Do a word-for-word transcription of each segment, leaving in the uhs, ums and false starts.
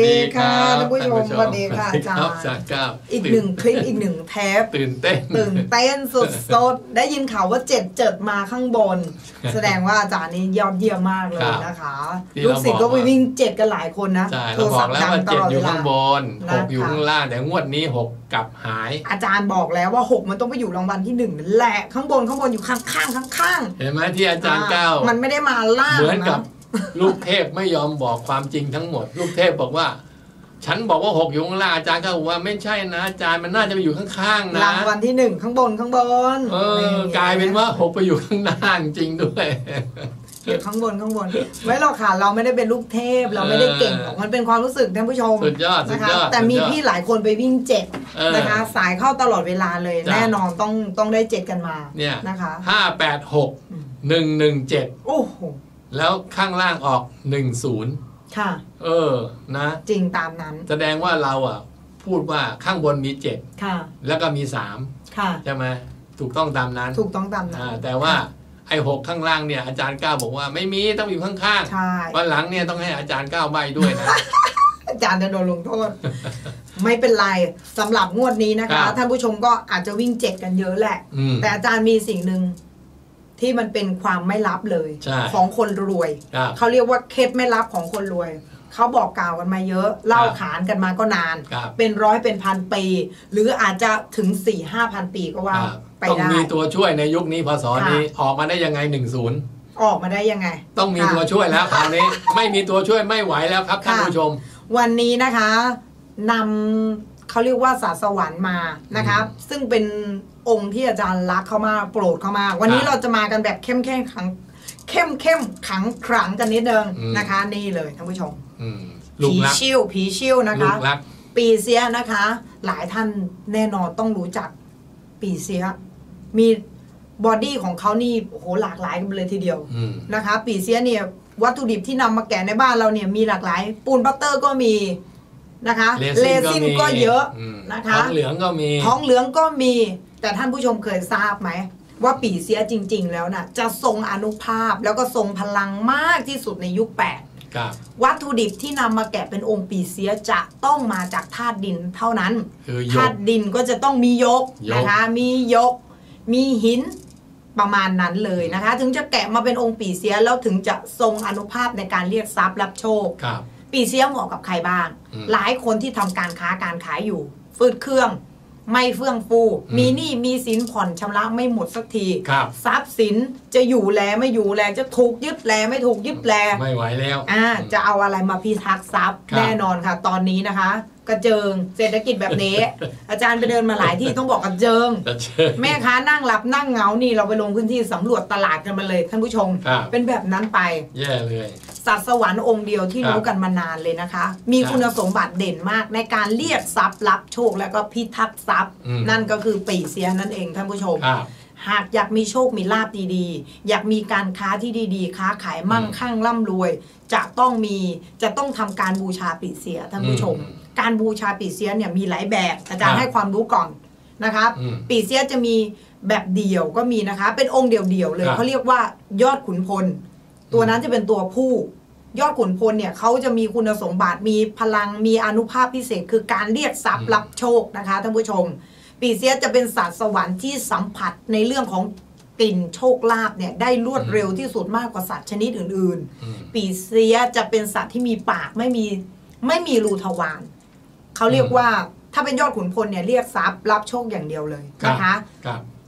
ดีครับท่านผู้ชมสวัสดีค่ะอาจารย์อีกหนึ่งคลิปอีกหนึ่งเทปตื่นเต้นตื่นเต้นสดๆได้ยินข่าวว่าเจ็ดเจิดมาข้างบนแสดงว่าอาจารย์นี้ยอดเยี่ยมมากเลยนะคะลูกศิษย์ก็ไปวิ่งเจ็ดกันหลายคนนะโทรศัพท์ดังตลอดเวลาอยู่ข้างบนหกอยู่ข้างล่างแต่งวดนี้หกกลับหายอาจารย์บอกแล้วว่าหกมันต้องไปอยู่รางวัลที่หนึ่งนั่นแหละข้างบนข้างบนอยู่ข้างข้างข้างเห็นไหมที่อาจารย์เก้ามันไม่ได้มาล่างเหมือนกับลูกเทพไม่ยอมบอกความจริงทั้งหมดลูกเทพบอกว่าฉันบอกว่าหกอยู่ข้างล่างอาจารย์ก็บอกว่าไม่ใช่นะอาจารย์มันน่าจะไปอยู่ข้างๆนะรางวัลที่หนึ่งข้างบนข้างบนเออกลายเป็นว่าหกไปอยู่ข้างล่างจริงด้วยอยู่ข้างบนข้างบนไม่หรอกค่ะเราไม่ได้เป็นลูกเทพเราไม่ได้เก่งหรอกมันเป็นความรู้สึกท่านผู้ชมนะคะแต่มีพี่หลายคนไปวิ่งเจ็ดนะคะสายเข้าตลอดเวลาเลยแน่นอนต้องต้องได้เจ็ดกันมาเนี่ยนะคะห้าแปดหกหนึ่งหนึ่งเจ็ดโอ้โหแล้วข้างล่างออกหนึ่งศูนย์ค่ะเออนะจริงตามนั้นแสดงว่าเราอ่ะพูดว่าข้างบนมีเจ็ดค่ะแล้วก็มีสามค่ะใช่ไหมถูกต้องตามนั้นถูกต้องตามนั้นแต่ว่าไอ้หกข้างล่างเนี่ยอาจารย์ก้าวบอกว่าไม่มีต้องอยู่ข้างๆวันหลังเนี่ยต้องให้อาจารย์ก้าวใบด้วยนะอาจารย์จะโดนลงโทษไม่เป็นไรสำหรับงวดนี้นะคะท่านผู้ชมก็อาจจะวิ่งเจ็ดกันเยอะแหละแต่อาจารย์มีสิ่งหนึ่งที่มันเป็นความไม่ลับเลยของคนรวยเขาเรียกว่าเคล็ดไม่ลับของคนรวยเขาบอกกล่าวกันมาเยอะเล่าขานกันมาก็นานเป็นร้อยเป็นพันปีหรืออาจจะถึงสี่ห้าพันปีก็ว่าไปได้ต้องมีตัวช่วยในยุคนี้พศนี้ออกมาได้ยังไงหนึ่งศูนย์ออกมาได้ยังไงต้องมีตัวช่วยแล้วคราวนี้ไม่มีตัวช่วยไม่ไหวแล้วครับท่านผู้ชมวันนี้นะคะนำเขาเรียกว่าศาสวรรค์มานะคะซึ่งเป็นองค์ที่อาจารย์รักเขามาโปรดเขามาวันนี้เราจะมากันแบบเข้มแข็งขังเข้มเข้มขังขลังกันนิดนึงนะคะนี่เลยท่านผู้ชมผีชิ่วผีชิ่วนะคะปีเสียนะคะหลายท่านแน่นอนต้องรู้จักปีเสียมีบอดี้ของเขานี่โอ้โหหลากหลายกันเลยทีเดียวนะคะปีเสียเนี่ยวัตถุดิบที่นำมาแกะในบ้านเราเนี่ยมีหลากหลายปูนบัตเตอร์ก็มีนะคะเลซินก็เยอะนะคะท้องเหลืองก็มีท้องเหลืองก็มีแต่ท่านผู้ชมเคยทราบไหมว่าปี่เสียจริงๆแล้วนะจะทรงอานุภาพแล้วก็ทรงพลังมากที่สุดในยุคแปดวัตถุดิบที่นำมาแกะเป็นองค์ปี่เสียจะต้องมาจากธาตุดินเท่านั้นธาตุดินก็จะต้องมียกนะคะมียกมีหินประมาณนั้นเลยนะคะถึงจะแกะมาเป็นองค์ปี่เสียแล้วถึงจะทรงอานุภาพในการเรียกทรัพย์รับโชคปี่เสียเหมาะกับใครบ้างหลายคนที่ทำการค้าการขายอยู่ฟืดเครื่องไม่เฟื่องฟูมีหนี้มีสินผ่อนชำระไม่หมดสักทีทรัพย์สินจะอยู่แลไม่อยู่แลจะถูกยึดแลไม่ถูกยึดแลไม่ไหวแล้วอ่าจะเอาอะไรมาพิทักษ์ทรัพย์แน่นอนค่ะตอนนี้นะคะกระเจิงเศรษฐกิจแบบนี้ อาจารย์ไปเดินมาหลายที่ต้องบอกกระเจิง แม่ค้านั่งหลับนั่งเงานี่เราไปลงพื้นที่สำรวจตลาดกันมาเลยท่านผู้ชมเป็นแบบนั้นไปแย่เลยสัตว์สวรรค์องค์เดียวที่รู้กันมานานเลยนะคะมีคุณสมบัติเด่นมากในการเรียกทรัพย์รับโชคและก็พิทักษ์ทรัพย์นั่นก็คือปี่เสียนั่นเองท่านผู้ชมหากอยากมีโชคมีลาภดีๆอยากมีการค้าที่ดีๆค้าขายมั่งคั่งร่ำรวยจะต้องมีจะต้องทำการบูชาปี่เสียท่านผู้ชมการบูชาปี่เสียเนี่ยมีหลายแบบอาจารย์ให้ความรู้ก่อนนะคะปี่เสียจะมีแบบเดี่ยวก็มีนะคะเป็นองค์เดี่ยวๆเลยเขาเรียกว่ายอดขุนพลตัวนั้นจะเป็นตัวผู้ยอดขุนพลเนี่ยเขาจะมีคุณสมบัติมีพลังมีอานุภาพพิเศษคือการเรียกทรัพย์รับโชคนะคะท่านผู้ชมปี่เสียจะเป็นศาสตร์สวรรค์ที่สัมผัสในเรื่องของกลิ่นโชคลาภเนี่ยได้รวดเร็วที่สุดมากกว่าสัตว์ชนิดอื่นๆปี่เสียจะเป็นสัตว์ที่มีปากไม่มีไม่มีรูทวารเขาเรียกว่าถ้าเป็นยอดขุนพลเนี่ยเรียกทรัพย์รับโชคอย่างเดียวเลยนะคะ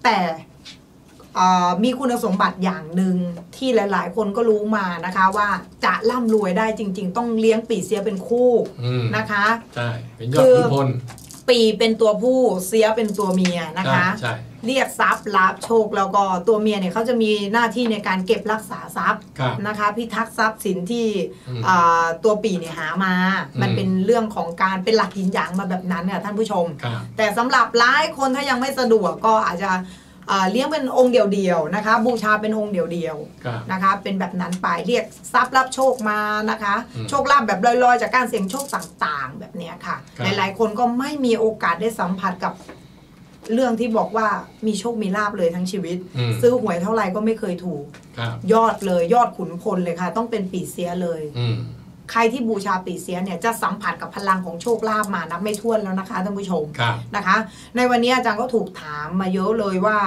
แต่มีคุณสมบัติอย่างหนึ่งที่หลายๆคนก็รู้มานะคะว่าจะร่ำรวยได้จริงๆต้องเลี้ยงปี่เสียเป็นคู่นะคะใช่เป็นยอดขุนพลปีเป็นตัวผู้เสียเป็นตัวเมียนะคะเรียกทรัพย์รับโชคแล้วก็ตัวเมียเนี่ยเขาจะมีหน้าที่ในการเก็บรักษาทรัพย์นะคะพิทักษ์ทรัพย์สินที่ตัวปีเนี่ยหามามันเป็นเรื่องของการเป็นหลักยินหยางมาแบบนั้นค่ะท่านผู้ชมแต่สำหรับหลายคนถ้ายังไม่สะดวกก็อาจจะเลี้ยงเป็นองค์เดียวๆนะคะบูชาเป็นองค์เดียวๆนะคะเป็นแบบนั้นไปเรียกทรัพย์รับโชคมานะคะโชคลาภแบบลอยๆจากการเสี่ยงโชคต่างๆแบบนี้ค่ะหลายๆคนก็ไม่มีโอกาสได้สัมผัสกับเรื่องที่บอกว่ามีโชคมีลาภเลยทั้งชีวิตซื้อหวยเท่าไหร่ก็ไม่เคยถูกยอดเลยยอดขุนพลเลยค่ะต้องเป็นปี่เสียเลย ใครที่บูชาปีเสียเนี่ยจะสัมผัสกับพลังของโชคลาภมานับไม่ถ้วนแล้วนะคะท่านผู้ชมนะคะในวันนี้อาจารย์ก็ถูกถามมาเยอะเลยว่า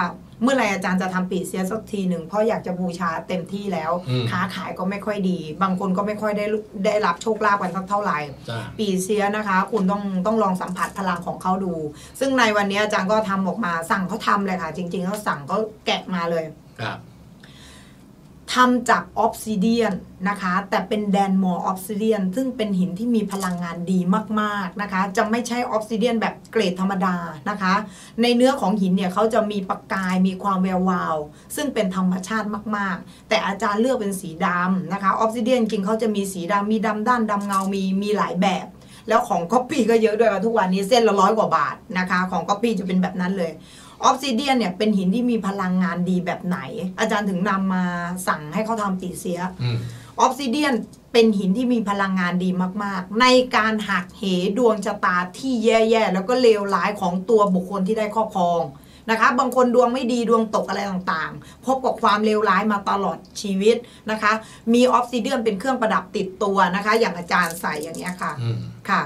เมื่อไรอาจารย์จะทำปีเสียสักทีหนึ่งเพราะอยากจะบูชาเต็มที่แล้วค้าขายก็ไม่ค่อยดีบางคนก็ไม่ค่อยได้ได้รับโชคลาภกันสักเท่าไหร่ปีเสียนะคะคุณต้องต้องลองสัมผัสพลังของเขาดูซึ่งในวันนี้อาจารย์ก็ทำออกมาสั่งเขาทำเลยค่ะจริงๆเขาสั่งก็แกะมาเลยทำจากออฟซิเดียนนะคะแต่เป็นแดนมอร์ออฟซิเดียนซึ่งเป็นหินที่มีพลังงานดีมากๆนะคะจะไม่ใช่ออฟซิเดียนแบบเกรดธรรมดานะคะในเนื้อของหินเนี่ยเขาจะมีประกายมีความแวววาวซึ่งเป็นธรรมชาติมากๆแต่อาจารย์เลือกเป็นสีดำนะคะออฟซิเดียนจริงเขาจะมีสีดำมีดำด้านดำเงามีมีหลายแบบแล้วของก๊อปปี้ก็เยอะด้วยทุกวันนี้เส้นละร้อยกว่าบาทนะคะของก๊อปปี้จะเป็นแบบนั้นเลยออฟซิเดียนเนี่ยเป็นหินที่มีพลังงานดีแบบไหนอาจารย์ถึงนำมาสั่งให้เขาทำปีเสียออฟซิเดียนเป็นหินที่มีพลังงานดีมากๆในการหักเหดวงชะตาที่แย่ๆแล้วก็เลวร้ายของตัวบุคคลที่ได้ครอบครองนะคะบางคนดวงไม่ดีดวงตกอะไรต่างๆพบกับความเลวร้ายมาตลอดชีวิตนะคะมีออฟซิเดียนเป็นเครื่องประดับติดตัวนะคะอย่างอาจารย์ใส่อย่างนี้ค่ะค่ะ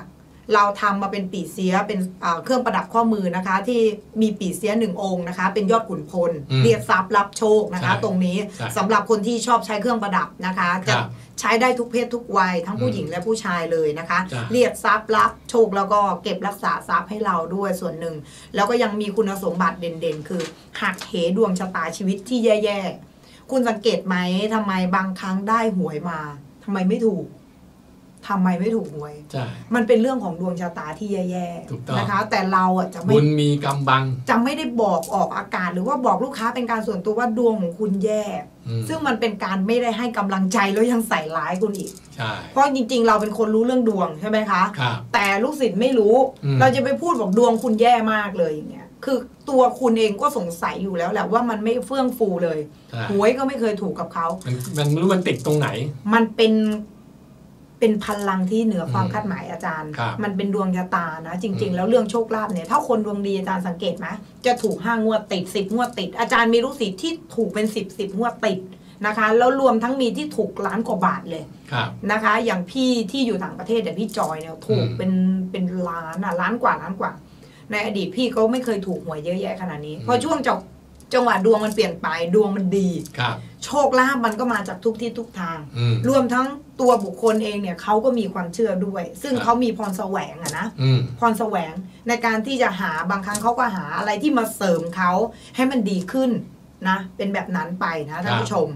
เราทำมาเป็นปีเสียเป็นเครื่องประดับข้อมือนะคะที่มีปีเสียหนึ่งองค์นะคะเป็นยอดขุนพลเรียกทรัพย์รับโชคนะคะตรงนี้สำหรับคนที่ชอบใช้เครื่องประดับนะคะจะใช้ได้ทุกเพศทุกวัยทั้งผู้หญิงและผู้ชายเลยนะคะเรียกทรัพย์รับโชคแล้วก็เก็บรักษาทรัพย์ให้เราด้วยส่วนหนึ่งแล้วก็ยังมีคุณสมบัติเด่นๆคือหักเหดวงชะตาชีวิตที่แย่ๆคุณสังเกตไหมทำไมบางครั้งได้หวยมาทำไมไม่ถูกทำไมไม่ถูกหวยมันเป็นเรื่องของดวงชะตาที่แย่ๆนะคะแต่เราอ่ะจะไม่บุญมีกำบังจะไม่ได้บอกออกอากาศหรือว่าบอกลูกค้าเป็นการส่วนตัวว่าดวงของคุณแย่ซึ่งมันเป็นการไม่ได้ให้กำลังใจแล้วยังใส่ร้ายคุณอีกเพราะจริงๆเราเป็นคนรู้เรื่องดวงใช่ไหมคะแต่ลูกศิษย์ไม่รู้เราจะไปพูดบอกดวงคุณแย่มากเลยอย่างเงี้ยคือตัวคุณเองก็สงสัยอยู่แล้วแหละว่ามันไม่เฟื่องฟูเลยหวยก็ไม่เคยถูกกับเขามันรู้มันติดตรงไหนมันเป็นเป็นพลังที่เหนือความคาดหมายอาจารย์มันเป็นดวงชะตานะจริงๆแล้วเรื่องโชคลาภเนี่ยถ้าคนดวงดีอาจารย์สังเกตไหมจะถูกห้างวดติดสิบงวดติดอาจารย์มีลูกศิษย์ที่ถูกเป็นสิบสิบงวดติดนะคะแล้วรวมทั้งมีที่ถูกล้านกว่าบาทเลยนะคะอย่างพี่ที่อยู่ต่างประเทศแต่พี่จอยเนี่ยถูกเป็นเป็นล้านอ่ะล้านกว่าล้านกว่าในอดีตพี่เขาไม่เคยถูกหวยเยอะแยะขนาดนี้พอช่วงจังจังหวะดวงมันเปลี่ยนไปดวงมันดีโชคลาภมันก็มาจากทุกที่ทุกทางรวมทั้งตัวบุคคลเองเนี่ยเขาก็มีความเชื่อด้วยซึ่งเขามีพรแสวงอะนะพรแสวงในการที่จะหาบางครั้งเขาก็หาอะไรที่มาเสริมเขาให้มันดีขึ้นนะเป็นแบบนั้นไปนะท่านผู้ชม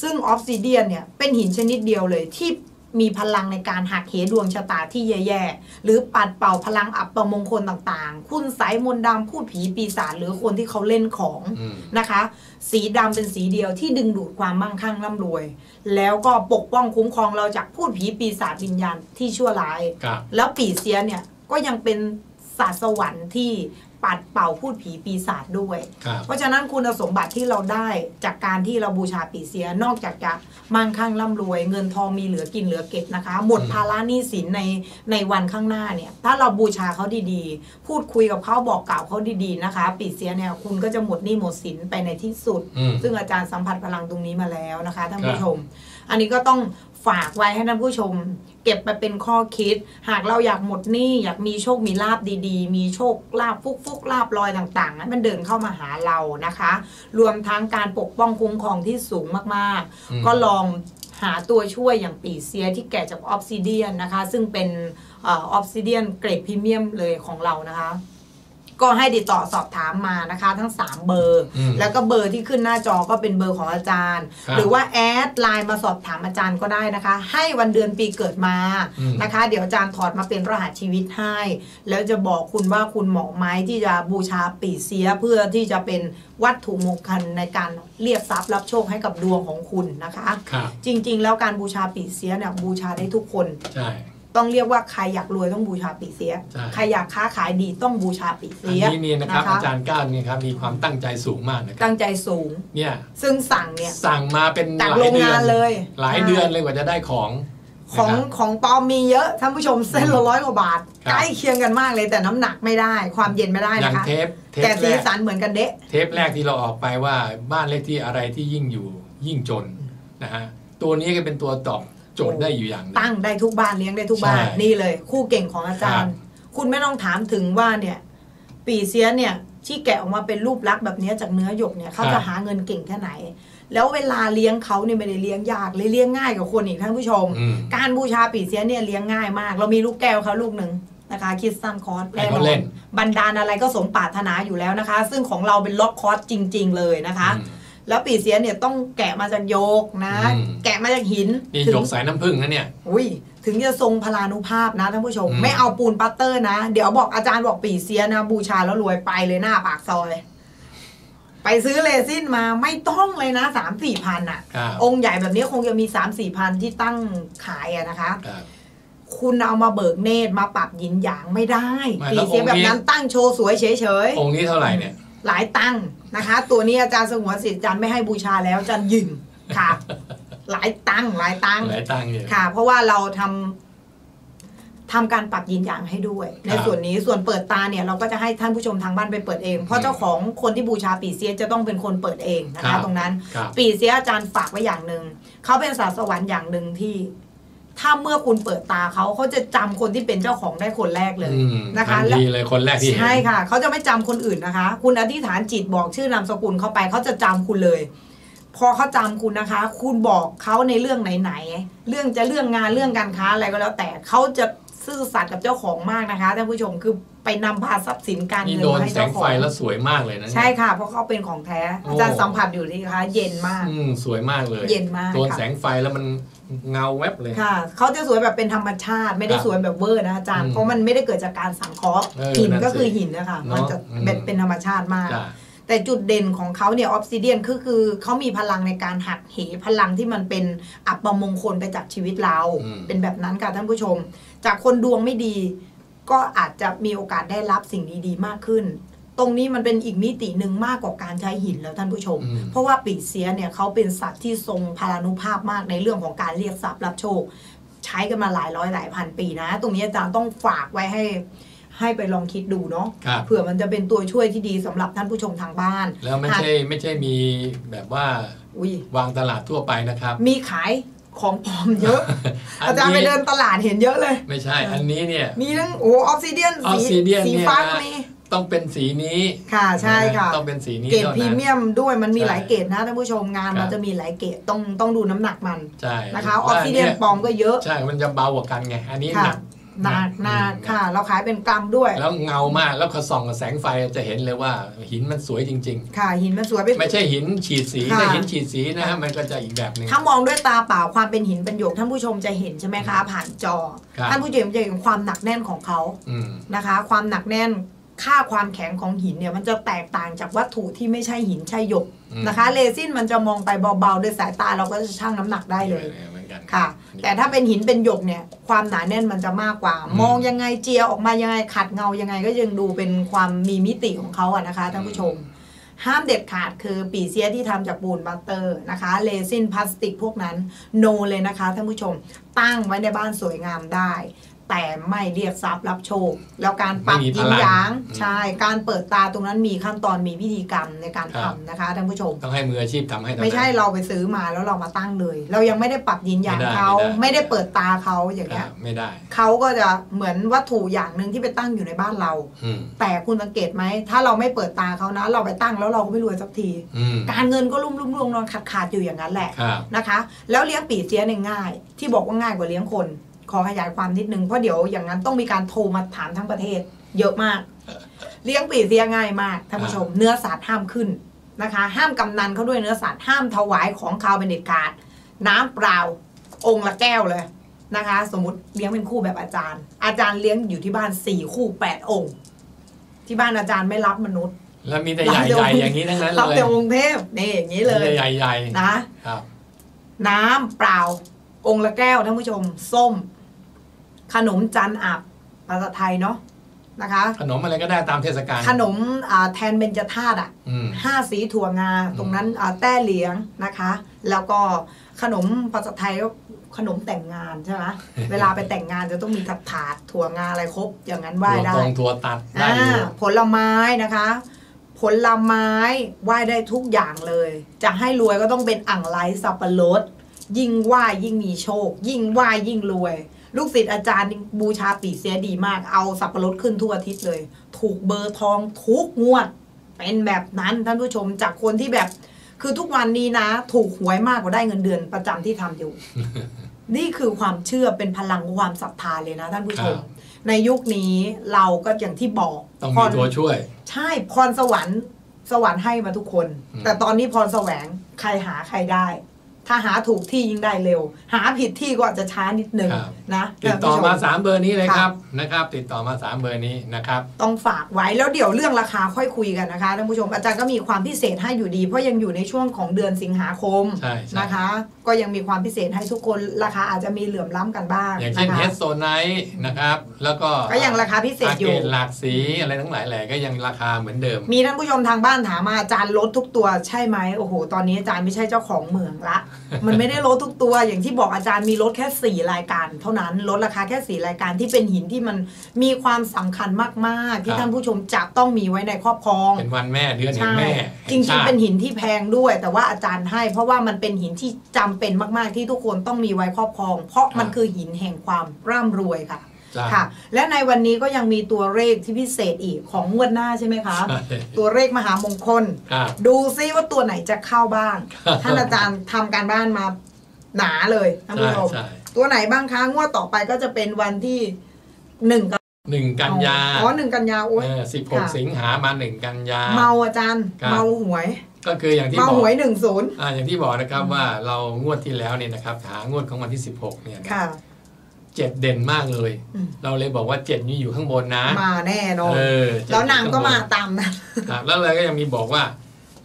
ซึ่งออฟซิเดียนเนี่ยเป็นหินชนิดเดียวเลยที่มีพลังในการหักเหดวงชะตาที่แย่ๆหรือปัดเป่าพลังอัปมงคลต่างๆคุณสายมนต์ดำพูดผีปีศาจหรือคนที่เขาเล่นของนะคะสีดำเป็นสีเดียวที่ดึงดูดความมั่งคั่งร่ำรวยแล้วก็ปกป้องคุ้มครองเราจากพูดผีปีศาจวิญญาณที่ชั่วร้ายแล้วปีเสียเนี่ยก็ยังเป็นศาสตร์สวรรค์ที่ปัดเป่าพูดผีปีศาจด้วยเพราะฉะนั้นคุณสมบัติที่เราได้จากการที่เราบูชาปีเสียนอกจากจะมั่งคั่งร่ำรวยเงินทองมีเหลือกินเหลือเก็บนะคะหมดภาระหนี้สินในในวันข้างหน้าเนี่ยถ้าเราบูชาเขาดีๆพูดคุยกับเขาบอกกล่าวเขาดีๆนะคะปีเสียเนี่ยคุณก็จะหมดหนี้หมดสินไปในที่สุดซึ่งอาจารย์สัมผัสพลังตรงนี้มาแล้วนะคะท่านผู้ชมอันนี้ก็ต้องฝากไว้ให้ท่านผู้ชมเก็บไปเป็นข้อคิดหากเราอยากหมดหนี้อยากมีโชคมีลาภดีๆมีโชคลาภฟุกฟุกลาภลอยต่างๆนั้นมันเดินเข้ามาหาเรานะคะรวมทั้งการปกป้องคุ้มครองที่สูงมากๆก็ลองหาตัวช่วยอย่างปีเสียที่แกะจากออฟซิเดียนนะคะซึ่งเป็นออฟซิเดียนเกรดพรีเมียมเลยของเรานะคะก็ให้ติดต่อสอบถามมานะคะทั้งสามเบอร์แล้วก็เบอร์ที่ขึ้นหน้าจอก็เป็นเบอร์ของอาจารย์หรือว่าแอดไลน์มาสอบถามอาจารย์ก็ได้นะคะให้วันเดือนปีเกิดมานะคะเดี๋ยวอาจารย์ถอดมาเป็นรหัสชีวิตให้แล้วจะบอกคุณว่าคุณเหมาะไหมที่จะบูชาปีเสียเพื่อที่จะเป็นวัตถุมงคลในการเรียกทรัพย์รับโชคให้กับดวงของคุณนะคะจริงๆแล้วการบูชาปีเสียเนี่ยบูชาได้ทุกคนต้องเรียกว่าใครอยากรวยต้องบูชาปีเสียใครอยากค้าขายดีต้องบูชาปีเสียนี่นี่นะครับอาจารย์ก้าวเนี่ยครับมีความตั้งใจสูงมากนะครับตั้งใจสูงเนี่ยซึ่งสั่งเนี่ยสั่งมาเป็นหลายเดือนเลยหลายเดือนเลยกว่าจะได้ของของของปลอมมีเยอะท่านผู้ชมเส้นละร้อยกว่าบาทใกล้เคียงกันมากเลยแต่น้ำหนักไม่ได้ความเย็นไม่ได้นะคะแต่สีสันเหมือนกันเดะเทปแรกที่เราออกไปว่าบ้านเลขที่อะไรที่ยิ่งอยู่ยิ่งจนนะฮะตัวนี้ก็เป็นตัวตอบ จทย์ได้อยู่อย่างตั้งได้ทุกบ้านเลี้ยงได้ทุกบ้านนี่เลยคู่เก่งของอาจารย์คุณไม่ต้องถามถึงว่าเนี่ยปีเสียเนี่ยที่แกะออกมาเป็นรูปลักษณ์แบบนี้จากเนื้อหยกเนี่ยเขาจะหาเงินเก่งแค่ไหนแล้วเวลาเลี้ยงเขาเนี่ยไม่ได้เลี้ยงยากเลยเลี้ยงง่ายกว่าคนอีกท่านผู้ชมการบูชาปีเสียเนี่ยเลี้ยงง่ายมากเรามีลูกแก้วเขาลูกหนึ่งนะคะคิดสั้นคอร์สแน่นอนบรรดาอะไรก็สมปรารถนาอยู่แล้วนะคะซึ่งของเราเป็นล็อกคอร์สจริงๆเลยนะคะแล้วปีเสียเนี่ยต้องแกะมาจากโยกนะแกะมาจากหินนี่โยกสายน้ำผึ้งนะเนี่ยอุ้ยถึงจะทรงพลานุภาพนะท่านผู้ชมไม่เอาปูนปัตเตอร์นะเดี๋ยวบอกอาจารย์บอกปีเสียนะบูชาแล้วรวยไปเลยหน้าปากซอยไปซื้อเลซินมาไม่ต้องเลยนะ สามถึงสี่ พันอ่ะองค์ใหญ่แบบนี้คงจะมี สามถึงสี่ พันที่ตั้งขายอะนะคะคุณเอามาเบิกเนตรมาปรับหยินหยางไม่ได้ปีเสียแบบนั้นตั้งโชว์สวยเฉยๆองค์นี้เท่าไหร่เนี่ยหลายตังค์นะคะตัวนี้อาจารย์สงวนศิษย์อาจารย์ไม่ให้บูชาแล้วอาจารย์ยิงค่ะหลายตังค์หลายตังค์หลายตังค์เนี่ยค่ะเพราะว่าเราทำทำการปรับยินหยางให้ด้วยในส่วนนี้ส่วนเปิดตาเนี่ยเราก็จะให้ท่านผู้ชมทางบ้านไปเปิดเองเพราะเจ้าของคนที่บูชาปีเสียจะต้องเป็นคนเปิดเองนะคะตรงนั้นปีเสียอาจารย์ฝากไว้อย่างหนึ่งเขาเป็นศาสวรรค์อย่างหนึ่งที่ถ้าเมื่อคุณเปิดตาเขาเขาจะจำคนที่เป็นเจ้าของได้คนแรกเลยนะคะดีเลยคนแรกที่ใช่ค่ะเขาจะไม่จำคนอื่นนะคะคุณอธิษฐานจิตบอกชื่อนามสกุลเข้าไปเขาจะจำคุณเลยพอเขาจำคุณนะคะคุณบอกเขาในเรื่องไหนๆเรื่องจะเรื่องงานเรื่องการค้าอะไรก็แล้วแต่เขาจะซื่อสัตย์กับเจ้าของมากนะคะท่านผู้ชมคือไปนำพาทรัพย์สินการเงินมาให้เจ้าของแสงไฟแล้วสวยมากเลยนะใช่ค่ะเพราะเขาเป็นของแท้อาจารย์สัมผัสอยู่นี่นะคะเย็นมากสวยมากเลยเย็นมากโดนแสงไฟแล้วมันเงาแวบเลยค่ะเขาจะสวยแบบเป็นธรรมชาติไม่ได้สวยแบบเวอร์นะอาจารย์เพราะมันไม่ได้เกิดจากการสังเคราะห์หินก็คือหินนะคะมันจะเป็นธรรมชาติมากแต่จุดเด่นของเขาเนี่ยออฟซิเดียนคือคือเขามีพลังในการหักเหพลังที่มันเป็นอัปมงคลไปจากชีวิตเราเป็นแบบนั้นค่ะท่านผู้ชมจากคนดวงไม่ดีก็อาจจะมีโอกาสได้รับสิ่งดีๆมากขึ้นตรงนี้มันเป็นอีกมิติหนึ่งมากกว่าการใช้หินแล้วท่านผู้ชมเพราะว่าปีเสียเนี่ยเขาเป็นสัตว์ที่ทรงพลานุภาพมากในเรื่องของการเรียกทรัพย์รับโชคใช้กันมาหลายร้อยหลายพันปีนะตรงนี้อาจารย์ต้องฝากไว้ให้ให้ไปลองคิดดูเนาะเผื่อมันจะเป็นตัวช่วยที่ดีสำหรับท่านผู้ชมทางบ้านแล้วไม่ใช่ไม่ใช่มีแบบว่าวางตลาดทั่วไปนะครับมีขายของปลอมเยอะอาจารย์ไปเดินตลาดเห็นเยอะเลยไม่ใช่อันนี้เนี่ยมีทั้งโอ้ออฟซิเดียนสีฟ้าก็มีต้องเป็นสีนี้ค่ะใช่ค่ะต้องเป็นสีนี้เกรดพรีเมียมด้วยมันมีหลายเกรดนะท่านผู้ชมงานมันจะมีหลายเกรดต้องต้องดูน้ำหนักมันใช่นะคะออฟซิเดียนปลอมก็เยอะใช่มันจะเบากว่ากันไงอันนี้หนักหนักหนักค่ะเราขายเป็นกรัมด้วยแล้วเงามากแล้วเขาส่องกับแสงไฟจะเห็นเลยว่าหินมันสวยจริงๆค่ะหินมันสวยไม่ใช่หินฉีดสีแต่หินฉีดสีนะฮะมันก็จะอีกแบบนึงถ้ามองด้วยตาเปล่าความเป็นหินเป็นหยกท่านผู้ชมจะเห็นใช่ไหมคะผ่านจอท่านผู้ชมจะเห็นความหนักแน่นของเขานะคะความหนักแน่นค่าความแข็งของหินเนี่ยมันจะแตกต่างจากวัตถุที่ไม่ใช่หินใช่หยกนะคะเรซินมันจะมองไปเบาๆด้วยสายตาเราก็จะชั่งน้ำหนักได้เลยค่ะแต่ถ้าเป็นหินเป็นหยกเนี่ยความหนาแน่นมันจะมากกว่ามองยังไงเจียออกมายังไงขัดเงายังไงก็ยังดูเป็นความมีมิติของเขาอะนะคะท่านผู้ชมห้ามเด็ดขาดคือปีเสียที่ทำจากปูนบัตเตอร์นะคะเรซินพลาสติกพวกนั้นโนเลยนะคะท่านผู้ชมตั้งไว้ในบ้านสวยงามได้แต่ไม่เรียกทรัพย์รับโชคแล้วการปรับยินหยางใช่การเปิดตาตรงนั้นมีขั้นตอนมีพิธีกรรมในการทำนะคะท่านผู้ชมต้องให้มืออาชีพทำให้ไม่ใช่เราไปซื้อมาแล้วเรามาตั้งเลยเรายังไม่ได้ปรับยินหยางเขาไม่ได้เปิดตาเขาอย่างเงี้ยไม่ได้เขาก็จะเหมือนวัตถุอย่างหนึ่งที่ไปตั้งอยู่ในบ้านเราแต่คุณสังเกตไหมถ้าเราไม่เปิดตาเขานะเราไปตั้งแล้วเราก็ไม่รวยสักทีการเงินก็ลุ่มลุ่มลวงนอนขาดขาดอยู่อย่างนั้นแหละนะคะแล้วเลี้ยงปีเสียเนี่ยง่ายที่บอกว่าง่ายกว่าเลี้ยงคนขอขยายความนิดนึงเพราะเดี๋ยวอย่างนั้นต้องมีการโทรมาถามทั้งประเทศเยอะมากเลี้ยงปีเสียง่ายมากท่านผู้ชมเนื้อสัตว์ห้ามขึ้นนะคะห้ามกำนันเขาด้วยเนื้อสัตว์ห้ามถวายของคาวเป็นเด็ดขาดน้ำเปล่าองค์ละแก้วเลยนะคะสมมติเลี้ยงเป็นคู่แบบอาจารย์อาจารย์เลี้ยงอยู่ที่บ้านสี่คู่แปดองค์ที่บ้านอาจารย์ไม่รับมนุษย์แล้วมีแต่ใหญ่ๆอย่างนี้ทั้งนั้นเลยรับแต่องค์เทพนี่อย่างนี้เลยใหญ่ๆนะน้ำเปล่าองค์ละแก้วท่านผู้ชมส้มขนมจันอับภาษาไทยเนาะนะคะขนมอะไรก็ได้ตามเทศกาลขนมแทนเบญจธาตุอ่ะห้าสีถั่วงาตรงนั้นแต้เหลียงนะคะแล้วก็ขนมภาษาไทยก็ขนมแต่งงานใช่ไหม เวลาไปแต่งงานจะต้องมีถัดถาดถั่วงาอะไรครบอย่างนั้นไหว้ได้ถั่วตัดได้ผลไม้นะคะผลไม้ไหว้ได้ทุกอย่างเลยจะให้รวยก็ต้องเป็นอ่างไร้สับปะรด ยิ่งไหว้ยิ่งมีโชคยิ่งไหว้ยิ่งรวยลูกศิษย์อาจารย์บูชาปีเสียดีมากเอาสับปะรดขึ้นทุกอาทิตย์เลยถูกเบอร์ทองทุกงวดเป็นแบบนั้นท่านผู้ชมจากคนที่แบบคือทุกวันนี้นะถูกหวยมากกว่าได้เงินเดือนประจำที่ทำอยู่ นี่คือความเชื่อเป็นพลังความศรัทธาเลยนะท่านผู้ชมในยุคนี้เราก็อย่างที่บอกต้องมีตัวช่วยใช่พรสวรรค์สวรรค์ให้มาทุกคนแต่ตอนนี้พรแสวงใครหาใครได้ถ้าหาถูกที่ยิ่งได้เร็วหาผิดที่ก็อาจจะช้านิดนึงนะติดต่อมาสามเบอร์นี้เลยครับนะครับติดต่อมาสามเบอร์นี้นะครับต้องฝากไว้แล้วเดี๋ยวเรื่องราคาค่อยคุยกันนะคะท่านผู้ชมอาจารย์ก็มีความพิเศษให้อยู่ดีเพราะยังอยู่ในช่วงของเดือนสิงหาคมนะคะก็ยังมีความพิเศษให้ทุกคนราคาอาจจะมีเหลื่อมล้ำกันบ้างอย่างเช่นเฮดโซนไนท์นะครับแล้วก็ก็ยังราคาพิเศษอยู่หลากสีอะไรทั้งหลายแหล่ก็ยังราคาเหมือนเดิมมีท่านผู้ชมทางบ้านถามมาอาจารย์ลดทุกตัวใช่ไหมโอ้โหตอนนี้อาจารย์ไม่ใช่เจ้าของเมืองละมันไม่ได้ลดทุกตัวอย่างที่บอกอาจารย์มีลดแค่สี่รายการเท่านั้นลดราคาแค่สี่รายการที่เป็นหินที่มันมีความสำคัญมากๆที่ท่านผู้ชมจะต้องมีไว้ในครอบครองเป็นวันแม่เดือนแม่จริงๆเป็นหินที่แพงด้วยแต่ว่าอาจารย์ให้เพราะว่ามันเป็นหินที่จำเป็นมากๆที่ทุกคนต้องมีไว้ครอบครองเพราะมันคือหินแห่งความร่ำรวยค่ะค่ะและในวันนี้ก็ยังมีตัวเลขที่พิเศษอีกของงวดหน้าใช่ไหมคะตัวเลขมหามงคลดูซิว่าตัวไหนจะเข้าบ้างท่านอาจารย์ทำการบ้านมาหนาเลยท่านผู้ชมตัวไหนบ้างคะงวดต่อไปก็จะเป็นวันที่หนึ่งหนึ่งกันยาอ๋อหนึ่งกันยาโอ้ยสิบหกสิงหามาหนึ่งกันยาเมาอาจารย์เมาหวยก็คืออย่างที่บอกหวยหนึ่งศูนย์อ่าอย่างที่บอกนะครับว่าเรางวดที่แล้วเนี่ยนะครับหางวดของวันที่สิบหกเนี่ยค่ะเจ็ดเด่นมากเลยเราเลยบอกว่าเจ็ดนี่อยู่ข้างบนนะมาแน่นอนแล้วนางก็มาตามนะแล้วเราก็ยังมีบอกว่า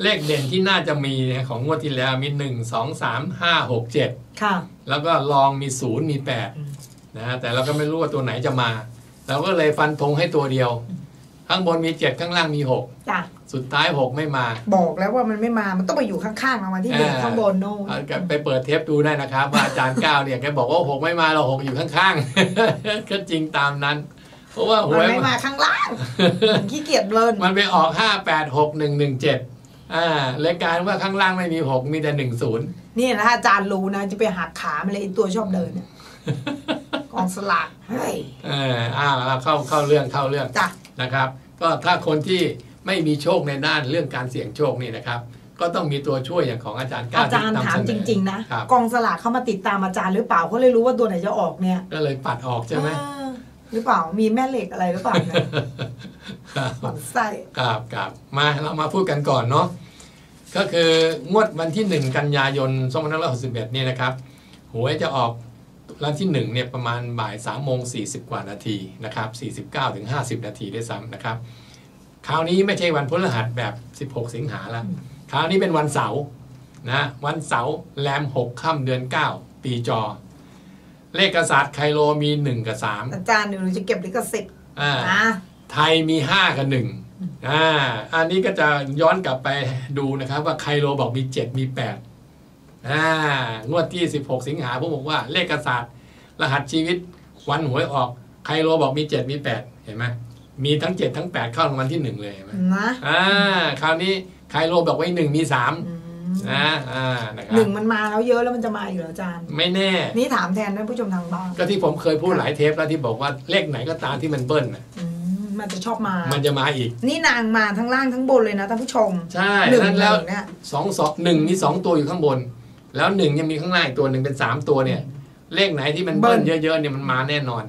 เลขเด่นที่น่าจะมีของงวดที่แล้วมีหนึ่งสองสามห้าหกเจ็ดค่ะแล้วก็ลองมีศูนย์มีแปดนะแต่เราก็ไม่รู้ว่าตัวไหนจะมาเราก็เลยฟันธงให้ตัวเดียวข้างบนมีเจ็ดข้างล่างมีหกสุดท้ายหกไม่มาบอกแล้วว่ามันไม่มามันต้องไปอยู่ข้างๆเราวันที่หนึ่งข้างบนโน่นไปเปิดเทปดูได้นะครับว่าอาจารย์เก้าเนี่ยแกบอกว่าหกไม่มาเราหกอยู่ข้างๆก็จริงตามนั้นเพราะว่าหวยไม่มาข้างล่างขี้เกียจเลินมันไปออกห้าแปดหกหนึ่งหนึ่งเจ็ดอ่ารายการว่าข้างล่างไม่มีหกมีแต่หนึ่งศูนย์นี่นะอาจารย์รู้นะจะไปหักขามันเลยตัวชอบเดินกองสลากเฮ้ยเอออ้าวเราเข้าเข้าเรื่องเข้าเรื่องจ้ะนะครับก็ถ้าคนที่ไม่มีโชคในด้านเรื่องการเสี่ยงโชคนี่นะครับก็ต้องมีตัวช่วยอย่างของอาจารย์ก้าวอาจารย์ถามจริงๆนะกองสลากเข้ามาติดตามอาจารย์หรือเปล่าเขาเลยรู้ว่าตัวไหนจะออกเนี่ยก็เลยปัดออกใช่ไหมหรือเปล่ามีแม่เหล็กอะไรหรือเปล่าเนี่ยฝังไส้กราบกราบมาเรามาพูดกันก่อนเนาะก็คืองวดวันที่หนึ่งกันยายนสองพันห้าร้อยหกสิบเอ็ดเนี่ยนะครับหวยจะออกร้านที่หนึ่งเนี่ยประมาณบ่ายสามโมงสี่สิบกว่านาทีนะครับสี่สิบเก้าถึงห้าสิบนาทีได้ซ้ำนะครับคราวนี้ไม่ใช่วันพฤหัสแบบสิบหกสิงหาละคราวนี้เป็นวันเสาร์นะวันเสาร์แรมหกค่ำเดือนเก้าปีจอเลขกษัตริย์ไคโลมีหนึ่งกับสามอาจารย์หนูจะเก็บเลขกษัตริย์อ่าไทยมีห้ากับหนึ่งอ่าอันนี้ก็จะย้อนกลับไปดูนะครับว่าไคโลบอกมีเจ็ดมีแปดอ่างวดที่สิบหกสิงหาผมบอกว่าเลขกษัตริย์รหัสชีวิตวันหวยออกไคโลบอกมีเจ็ดมีแปดเห็นไหมมีทั้งเจ็ดทั้งแปดเข้ารางวัลที่หนึ่งเลยไหมนะอ่าคราวนี้ใครโลบบอกไว้หนึ่งมีสามนะอ่านะครับหนึ่งมันมาแล้วเยอะแล้วมันจะมาอีกเหรออาจารย์ไม่แน่นี่ถามแทนท่านผู้ชมทางบ้านก็ที่ผมเคยพูดหลายเทปแล้วที่บอกว่าเลขไหนก็ตามที่มันเบิ้ลนะมันจะชอบมามันจะมาอีกนี่นางมาทั้งล่างทั้งบนเลยนะท่านผู้ชมใช่หนึ่งแล้วสองสองหนึ่งมีสองตัวอยู่ข้างบนแล้วหนึ่งยังมีข้างล่างอีกตัวหนึ่งเป็นสามตัวเนี่ยเลขไหนที่มันเบิ้ลเยอะๆเนี่ยมันมาแน่นอน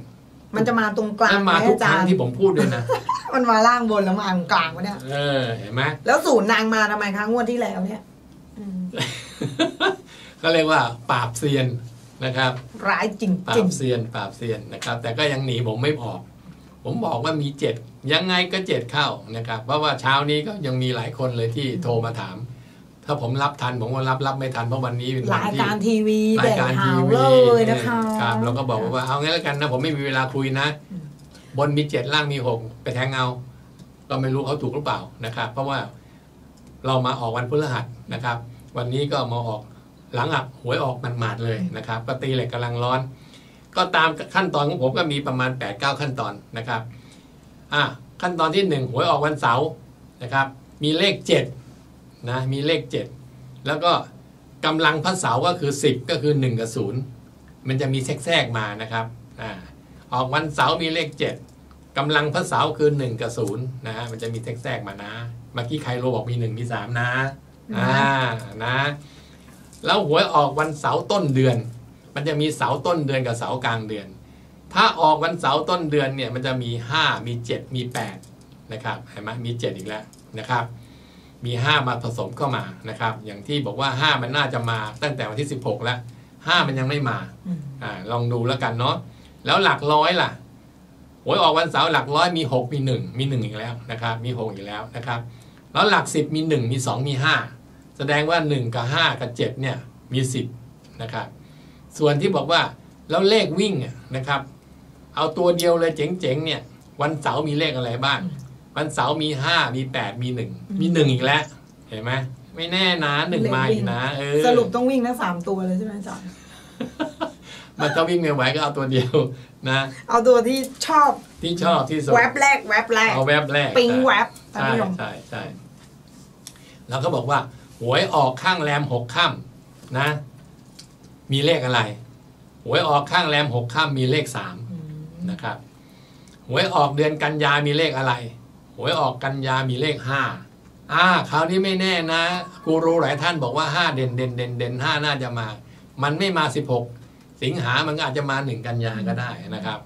มันจะมาตรงกลางมาทุกครั้งที่ผมพูดเลยนะมันมาล่างบนแล้วมาตรงกลางวะเนี่ยเออเห็นไหมแล้วศูนย์นางมาทำไมคะงวดที่แล้วเนี่ยก็เรียกว่าปราบเซียนนะครับร้ายจริงปราบเซียนปราบเซียนนะครับแต่ก็ยังหนีผมไม่ออกผมบอกว่ามีเจ็ดยังไงก็เจ็ดเข้านะครับเพราะว่าเช้านี้ก็ยังมีหลายคนเลยที่โทรมาถามถ้าผมรับทันผมก็รับรับไม่ทันเพราะวันนี้เป็นรายการทีวีรายการทีวีนะคะครับเราก็บอกว่าเอางั้นแล้วกันนะผมไม่มีเวลาคุยนะบนมีเจ็ดล่างมีหกไปแทงเอาเราไม่รู้เขาถูกหรือเปล่านะครับเพราะว่าเรามาออกวันพฤหัสนะครับวันนี้ก็มาออกหลังอับหวยออกมันหมาดเลยนะครับก็ตีเหล็กกำลังร้อนก็ตามขั้นตอนของผมก็มีประมาณ แปดเก้า ขั้นตอนนะครับอ่ะขั้นตอนที่หนึ่งหวยออกวันเสาร์นะครับมีเลขเจ็ดนะมีเลขเจ็ดแล้วก็ กำลังพระเสาก็คือสิบก็คือหนึ่งกับศูนย์มันจะมีแทรกมานะครับอ่าออกวันเสาร์มีเลขเจ็ดกำลังพระเสาร์คือหนึ่งกับศูนย์นะฮะมันจะมีแทรกมานะเมื่อกี้ใครโลบอกมีหนึ่งมีสามนะอ่านะแล้วหวยออกวันเสาร์ต้นเดือนมันจะมีเสาร์ต้นเดือนกับเสาร์กลางเดือนถ้าออกวันเสาร์ต้นเดือนเนี่ยมันจะมีห้ามีเจ็ดมีแปดนะครับเห็นไหมมีเจ็ดอีกแล้วนะครับมีห้ามาผสมเข้ามานะครับอย่างที่บอกว่าห้ามันน่าจะมาตั้งแต่วันที่สิบหกแล้วห้ามันยังไม่มาอ่าลองดูแล้วกันเนาะแล้วหลักร้อยล่ะหวยออกวันเสาร์หลักร้อยมีหกมีหนึ่งมีหนึ่งอีกแล้วนะครับมีหกอีกแล้วนะครับแล้วหลักสิบมีหนึ่งมีสองมีห้าแสดงว่าหนึ่งกับห้ากับเจ็ดเนี่ยมีสิบนะครับส่วนที่บอกว่าแล้วเลขวิ่งนะครับเอาตัวเดียวเลยเจ๋งๆเนี่ยวันเสาร์มีเลขอะไรบ้างวันเสาร์มีห้ามีแปดมีหนึ่งมีหนึ่งอีกแล้วเห็นไหมไม่แน่นะหนึ่งมาอีกนะเออสรุปต้องวิ่งนะสามตัวเลยใช่ไหมจ๊ะมันจะวิ่งไม่ไหวก็เอาตัวเดียวนะเอาตัวที่ชอบที่ชอบที่สุดแวบแรกแวบแรกเอาแวบแรกปิงแวบใช่ใช่ใช่แล้วก็บอกว่าหวยออกข้างแรมหกค่ำนะมีเลขอะไรหวยออกข้างแรมหกค่ำมีเลขสามนะครับหวยออกเดือนกันยามีเลขอะไรหวยออกกันยามีเลขห้าอ่าคราวนี้ไม่แน่นะกูรู้หลายท่านบอกว่าห้าเด่นเด่นเด่นเด่นห้าน่าจะมามันไม่มาสิบหกสิงหามันอาจจะมาหนึ่งกันยาก็ได้นะครับ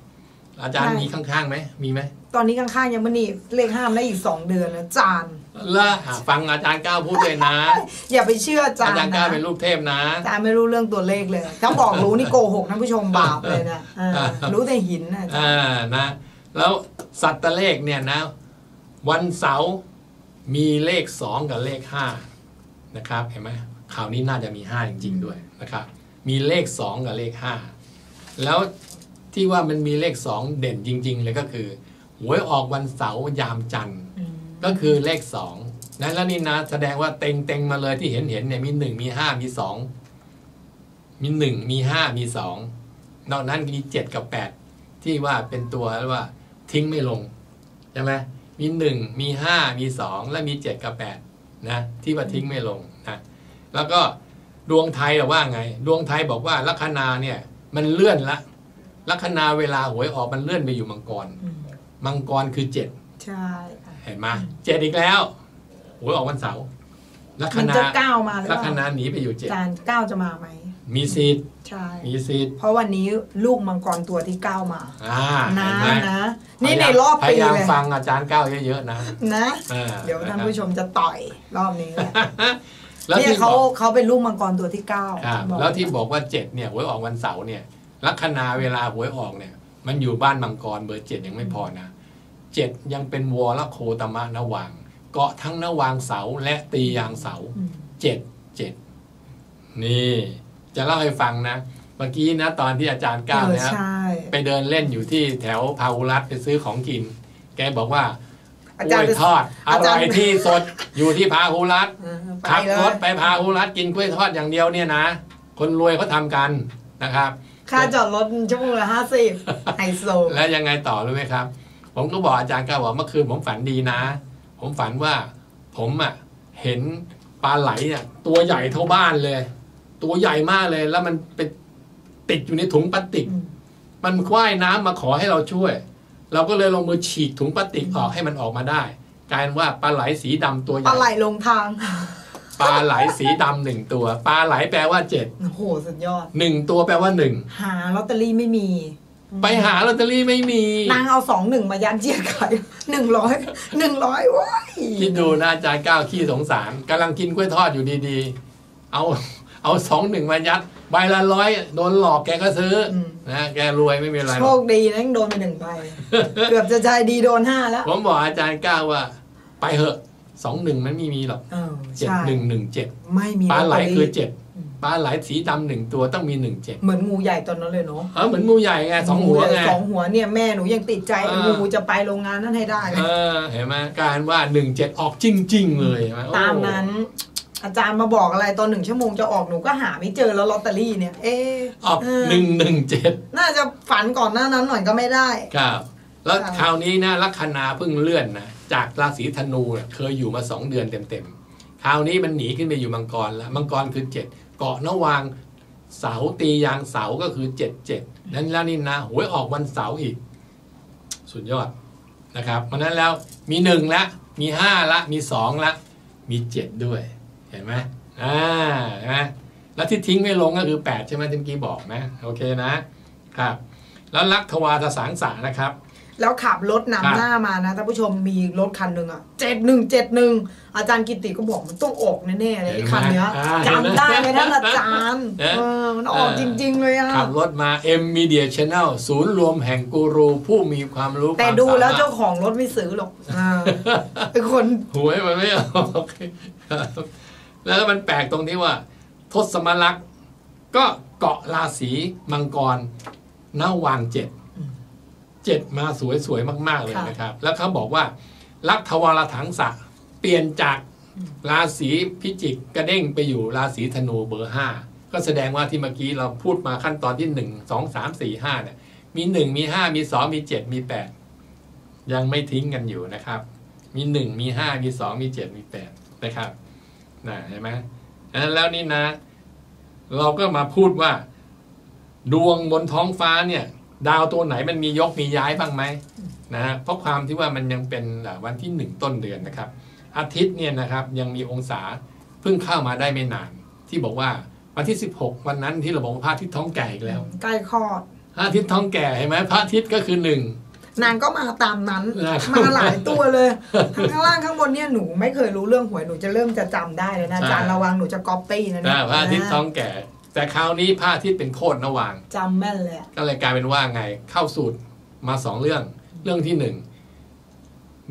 อาจารย์มีข้างๆไหมมีไหมตอนนี้ข้างๆยังไม่มีเลขห้าได้อีกสองเดือนนะอาจารย์ละฟังอาจารย์ก้าวพูดเลยนะอย่าไปเชื่ออาจารย์อาจารย์ก้าวเป็นลูกเทพนะอาจารย์ไม่รู้เรื่องตัวเลขเลยถ้าบอกรู้นี่โกหกท่านผู้ชมบาปเลยนะรู้แต่หินนะอ่านะแล้วสัตว์เลขเนี่ยนะวันเสาร์มีเลขสองกับเลขห้านะครับเห็นไหมข่าวนี้น่าจะมีห้าจริงๆด้วยนะครับมีเลขสองกับเลขห้าแล้วที่ว่ามันมีเลขสองเด่นจริงๆเลยก็คือหวยออกวันเสาร์ยามจันทร์ก็คือเลขสองนั้นแล้วนี่นะแสดงว่าเต็งเต็งมาเลยที่เห็นเห็นเนี่ยมีหนึ่งมีห้ามีสองมีหนึ่งมีห้ามีสองนอกนั้นมีเจ็ดกับแปดที่ว่าเป็นตัวว่าทิ้งไม่ลงใช่ไหมมีหนึ่งมีห้ามีสองและมีเจ็ดกับแปดนะที่ว่าทิ้งไม่ลงนะแล้วก็ดวงไทยบอกว่าไงดวงไทยบอกว่าลัคนาเนี่ยมันเลื่อนละลัคนาเวลาหวยออกมันเลื่อนไปอยู่มังกรมังกรคือเจ็ดใช่เห็นไหมเจ็ดอีกแล้วหวยออกวันเสาร์ลัคนาเก้ามาลัคนาหนีไปอยู่เจ็ดเก้าจะมาไหมมีสิทธิ์ใช่มีสิทธิ์เพราะวันนี้ลูกมังกรตัวที่เก้ามาอ่านะนะนี่ในรอบปีเลยพยายามฟังอาจารย์เก้าเยอะๆนะนะเดี๋ยวท่านผู้ชมจะต่อยรอบนี้แหละแล้วที่เขาเขาเป็นลูกมังกรตัวที่เก้าแล้วที่บอกว่าเจ็ดเนี่ยหวยออกวันเสาร์เนี่ยลัคนาเวลาหวยออกเนี่ยมันอยู่บ้านมังกรเบอร์เจ็ดยังไม่พอนะเจ็ดยังเป็นวรโคตมะนวังเกาะทั้งนวังเสาและตียางเสาเจ็ดเจ็ดนี่จะเล่าให้ฟังนะเมื่อกี้นะตอนที่อาจารย์ก้าวนะไปเดินเล่นอยู่ที่แถวพาหุรัตน์ไปซื้อของกินแกบอกว่าอาจารย์ทอดอร่อยที่สดอยู่ที่พาหุรัตน์ขับรถไปพาหุรัตน์กินกล้วยทอดอย่างเดียวเนี่ยนะคนรวยเขาทากันนะครับค่าจอดรถชั่วโมงละห้าสิบไฮโซแล้วยังไงต่อรู้ไหมครับผมก็บอกอาจารย์ก้าวว่าเมื่อคืนผมฝันดีนะผมฝันว่าผมอ่ะเห็นปลาไหลเนี่ยตัวใหญ่เท่าบ้านเลยตัวใหญ่มากเลยแล้วมันไปติดอยู่ในถุงพลาสติกมันว่ายน้ำมาขอให้เราช่วยเราก็เลยลงมือฉีกถุงพลาสติกออกให้มันออกมาได้กลายว่าปลาไหลสีดำตัวใหญ่ปลาไหลลงทางปลาไหลสีดำหนึ่งตัวปลาไหลแปลว่าเจ็ดโอ้โหสุดยอดหนึ่งตัวแปลว่าหนึ่งหาลอตเตอรี่ไม่มีไปหาลอตเตอรี่ไม่มีนางเอาสองหนึ่งมายันเจียดขายหนึ่งร้อยหนึ่งร้อยว้ายคิดดูนะอาจารย์ก้าวขี้สงสารกำลังกินกล้วยทอดอยู่ดีๆเอาเอาสองหนึ่งมายัดใบละร้อยโดนหลอกแกก็ซื้อนะแกรวยไม่มีอะไรโชคดีนะโดนไปหนึ่งใบเกือบจะใจดีโดนห้าแล้วผมบอกอาจารย์ก้าวว่าไปเหอะสองหนึ่งมันไม่มีหรอกเจ็ดหนึ่งหนึ่งเจ็ดไม่มีปลาไหลคือเจ็ดปลาไหลสีดำหนึ่งตัวต้องมีหนึ่งเจ็ดเหมือนงูใหญ่ตอนนั้นเลยเนาะเออเหมือนงูใหญ่ไงสองหัวไงสองหัวเนี่ยแม่หนูยังติดใจงูจะไปโรงงานนั่นให้ได้เออเห็นไหมการว่าหนึ่งเจ็ดออกจริงๆเลยตามนั้นอาจารย์มาบอกอะไรตอนหนึ่งชั่วโมงจะออกหนูก็หาไม่เจอแล้วลอตเตอรี่เนี่ยเออออกหนึ่งหนึ่งเจ็ดน่าจะฝันก่อนหน้านั้นหน่อยก็ไม่ได้ครับแล้วคราวนี้นะลัคนาเพิ่งเลื่อนนะจากราศีธนูเคยอยู่มาสองเดือนเต็มๆคราวนี้มันหนีขึ้นไปอยู่มังกรแล้วมังกรคือเจ็ด เกาะระหว่างเสาตียางเสาก็คือเจ็ดเจ็ดนั้นแล้วนี่นะหวยออกวันเสาร์อีกสุดยอดนะครับเพราะนั้นแล้วมีหนึ่งละมีห้าละมีสองละมีเจ็ดด้วยเห็นไหมอ่าเห็นไหมแล้วที่ทิ้งไม่ลงก็คือแปดใช่ไหมที่เมื่อกี้บอกนะโอเคนะครับแล้วลักทวาทสังสานะครับแล้วขับรถนำหน้ามานะท่านผู้ชมมีรถคันหนึ่งอ่ะเจ็ดหนึ่งเจ็ดหนึ่งอาจารย์กิตติก็บอกมันต้องออกแน่ๆเลยคันเนี้ยจำได้เลยนะอาจารย์มันออกจริงๆเลยอ่ะขับรถมา M Media Channel ศูนย์รวมแห่งกูรูผู้มีความรู้แต่ดูแล้วเจ้าของรถไม่ซื้อหรอกเป็นคนหวยมันไม่ออกแล้วมันแปลกตรงที่ว่าทศมลักษ์ก็เกาะราศีมังกรณวางเจ็ดเจ็ดมาสวยๆมากๆเลยนะครับแล้วเขาบอกว่าลักทวารถังสะเปลี่ยนจากราศีพิจิกกระเด้งไปอยู่ราศีธนูเบอร์ห้าก็แสดงว่าที่เมื่อกี้เราพูดมาขั้นตอนที่หนึ่งสองสามสี่ห้าเนี่ยมีหนึ่งมีห้ามีสองมีเจ็ดมีแปดยังไม่ทิ้งกันอยู่นะครับมีหนึ่งมีห้ามีสองมีเจ็ดมีแปดนะครับนะเห็นไหมแล้วนี่นะเราก็มาพูดว่าดวงบนท้องฟ้าเนี่ยดาวตัวไหนมันมียกมีย้ายบ้างไหมนะฮะเพราะความที่ว่ามันยังเป็นวันที่หนึ่งต้นเดือนนะครับอาทิตย์เนี่ยนะครับยังมีองศาเพิ่งเข้ามาได้ไม่นานที่บอกว่าวันที่สิบหกวันนั้นที่เราบอกว่าพระอาทิตย์ท้องแก่อีกแล้วใกล้คลอดพระอาทิตย์ท้องแก่เห็นไหมพระอาทิตย์ก็คือหนึ่งนางก็มาตามนั้นมาหลายตัวเลยทั้งข้างล่างข้างบนเนี่ยหนูไม่เคยรู้เรื่องหวยหนูจะเริ่มจะจำได้เลยนะอาจารย์ระวังหนูจะก๊อปปี้นะพระอาทิตย์ท้องแก่แต่คราวนี้พระอาทิตย์เป็นโคตรระหว่างจำแม่นเลยก็เลยกลายเป็นว่าไงเข้าสูตรมาสองเรื่องเรื่องที่หนึ่ง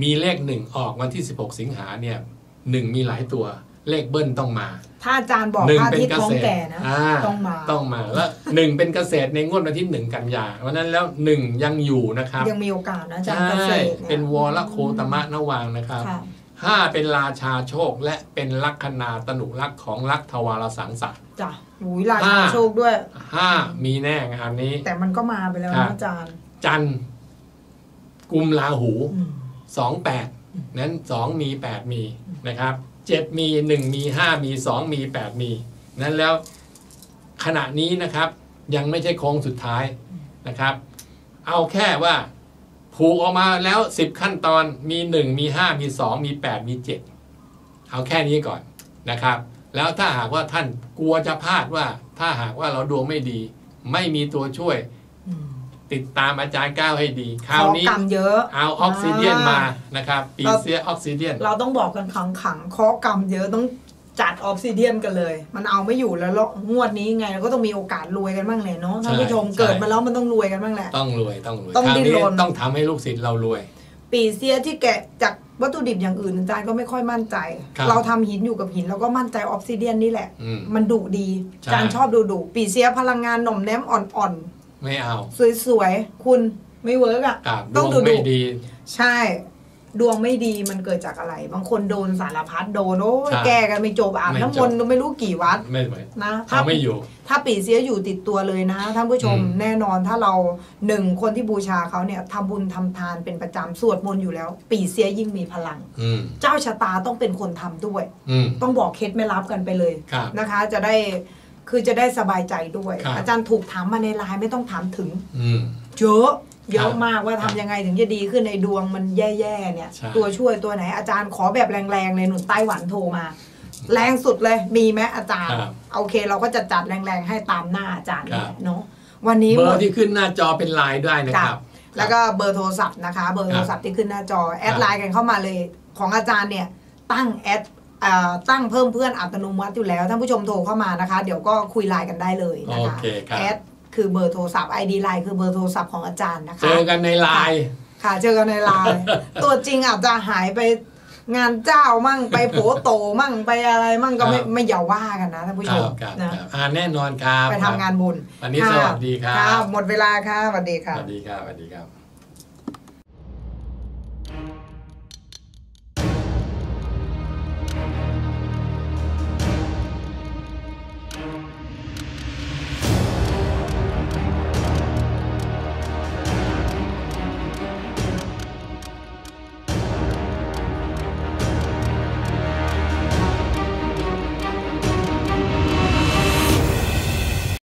มีเลขหนึ่งออกวันที่สิบหกสิงหาเนี่ยหนึ่งมีหลายตัวเลขเบิ้ลต้องมาถ้าอาจารย์บอกพระอาทิตย์ท้องแก่นะต้องมาต้องมาแล้วหนึ่งเป็นเกษตรในงวดวันที่หนึ่งกันยาวันนั้นแล้วหนึ่งยังอยู่นะครับยังมีโอกาสนะอาจารย์เกษตรเป็นวรโคตมะนวังนะครับห้าเป็นราชาโชคและเป็นลัคนาตนุลักษ์ของลักทวารสังสะจ้ะหูยราชาโชคด้วยห้ามีแน่งานนี้แต่มันก็มาไปแล้วนะอาจารย์จันกุมราหูสองแปดนั้นสองมีแปดมีนะครับเจ็ดมีหนึ่งมีห้ามีสองมีแปดมีนั้นแล้วขณะนี้นะครับยังไม่ใช่โค้งสุดท้ายนะครับเอาแค่ว่าผูกออกมาแล้วสิบขั้นตอนมีหนึ่งมีห้ามีสองมีแปดมีเจ็ดเอาแค่นี้ก่อนนะครับแล้วถ้าหากว่าท่านกลัวจะพลาดว่าถ้าหากว่าเราดวงไม่ดีไม่มีตัวช่วยติดตามอาจารย์ก้าวให้ดีคราวนี้เอาออกซิเดียนมานะครับปีเซียออกซิเดียนเราต้องบอกกันขังขังข้อกรรมเยอะต้องจัดออกซิเดียนกันเลยมันเอาไม่อยู่แล้วงวดนี้ไงเราก็ต้องมีโอกาสรวยกันบ้างเลยเนาะท่านผู้ชมเกิดมาแล้วมันต้องรวยกันบ้างแหละต้องรวยต้องรวยต้องดิ้นรนต้องทำให้ลูกศิษย์เรารวยปีเซียที่แกะจากวัตถุดิบอย่างอื่นอาจารย์ก็ไม่ค่อยมั่นใจเราทำหินอยู่กับหินเราก็มั่นใจออกซิเดียนนี่แหละมันดุดีอาจารย์ชอบดูดุปีเซียพลังงานหน่อมแนมอ่อนๆไม่เอาสวยๆคุณไม่เวิร์กอ่ะต้องดูดุใช่ดวงไม่ดีมันเกิดจากอะไรบางคนโดนสารพัดโดนโอ้แก้กันไม่จบอ่ะน้ำมนต์ไม่รู้กี่วัดนะถ้าไม่อยู่ถ้าปีเสียอยู่ติดตัวเลยนะท่านผู้ชมแน่นอนถ้าเราหนึ่งคนที่บูชาเขาเนี่ยทำบุญทำทานเป็นประจำสวดมนต์อยู่แล้วปีเสียยิ่งมีพลังเจ้าชะตาต้องเป็นคนทำด้วยต้องบอกเคล็ดไม่รับกันไปเลยนะคะจะได้คือจะได้สบายใจด้วยอาจารย์ถูกถามมาในไลน์ไม่ต้องถามถึงเยอะเยอะมากว่าทำยังไงถึงจะดีขึ้นในดวงมันแย่ๆเนี่ยตัวช่วยตัวไหนอาจารย์ขอแบบแรงๆเลยหนุนไต้หวันโทรมาแรงสุดเลยมีไหมอาจารย์โอเคเราก็จะจัดแรงๆให้ตามหน้าอาจารย์เนาะวันนี้เบอร์ที่ขึ้นหน้าจอเป็นไลน์ด้วยนะครับแล้วก็เบอร์โทรศัพท์นะคะเบอร์โทรศัพท์ที่ขึ้นหน้าจอแอดไลน์กันเข้ามาเลยของอาจารย์เนี่ยตั้งแอดตั้งเพิ่มเพื่อนอัตโนมัติอยู่แล้วท่านผู้ชมโทรเข้ามานะคะเดี๋ยวก็คุยไลน์กันได้เลยนะคะแอดคือเบอร์โทรศัพท์ ไอ ดี ไลน์คือเบอร์โทรศัพท์ของอาจารย์นะคะเจอกันในไลน์ค่ะเจอกันในไลน์ตัวจริงอาจจะหายไปงานเจ้ามั่งไปโผโตมั่งไปอะไรมั่งก็ไม่ไม่อย่าว่ากันนะท่านผู้ชมนะแน่นอนครับไปทำงานบุญวันนี้สวัสดีครับหมดเวลาค่ะสวัสดีค่ะสวัสดีครับสวัสดีครับ